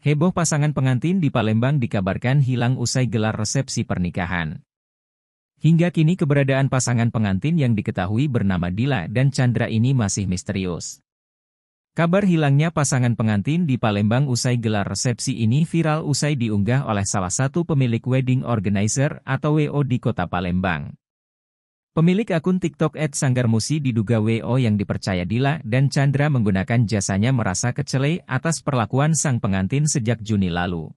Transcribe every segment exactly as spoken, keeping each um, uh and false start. Heboh pasangan pengantin di Palembang dikabarkan hilang usai gelar resepsi pernikahan. Hingga kini keberadaan pasangan pengantin yang diketahui bernama Dila dan Candra ini masih misterius. Kabar hilangnya pasangan pengantin di Palembang usai gelar resepsi ini viral usai diunggah oleh salah satu pemilik wedding organizer atau W O di kota Palembang. Pemilik akun TikTok et sanggarmusi diduga W O yang dipercaya Dila dan Candra menggunakan jasanya merasa kecele atas perlakuan sang pengantin sejak Juni lalu.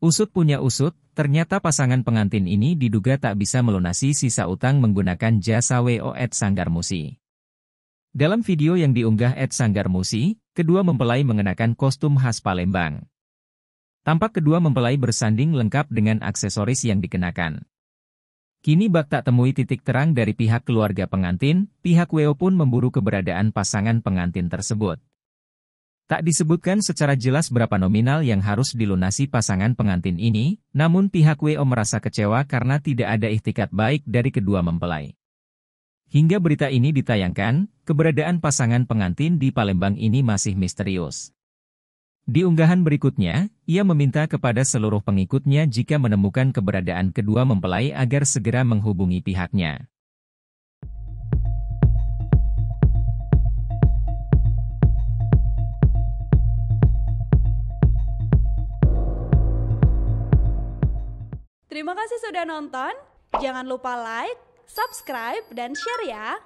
Usut punya usut, ternyata pasangan pengantin ini diduga tak bisa melunasi sisa utang menggunakan jasa W O et sanggarmusi. Dalam video yang diunggah et sanggarmusi, kedua mempelai mengenakan kostum khas Palembang. Tampak kedua mempelai bersanding lengkap dengan aksesoris yang dikenakan. Kini bak tak temui titik terang dari pihak keluarga pengantin, pihak W O pun memburu keberadaan pasangan pengantin tersebut. Tak disebutkan secara jelas berapa nominal yang harus dilunasi pasangan pengantin ini, namun pihak W O merasa kecewa karena tidak ada ikhtikat baik dari kedua mempelai. Hingga berita ini ditayangkan, keberadaan pasangan pengantin di Palembang ini masih misterius. Di unggahan berikutnya, ia meminta kepada seluruh pengikutnya jika menemukan keberadaan kedua mempelai agar segera menghubungi pihaknya. Terima kasih sudah nonton, jangan lupa like, subscribe, dan share ya!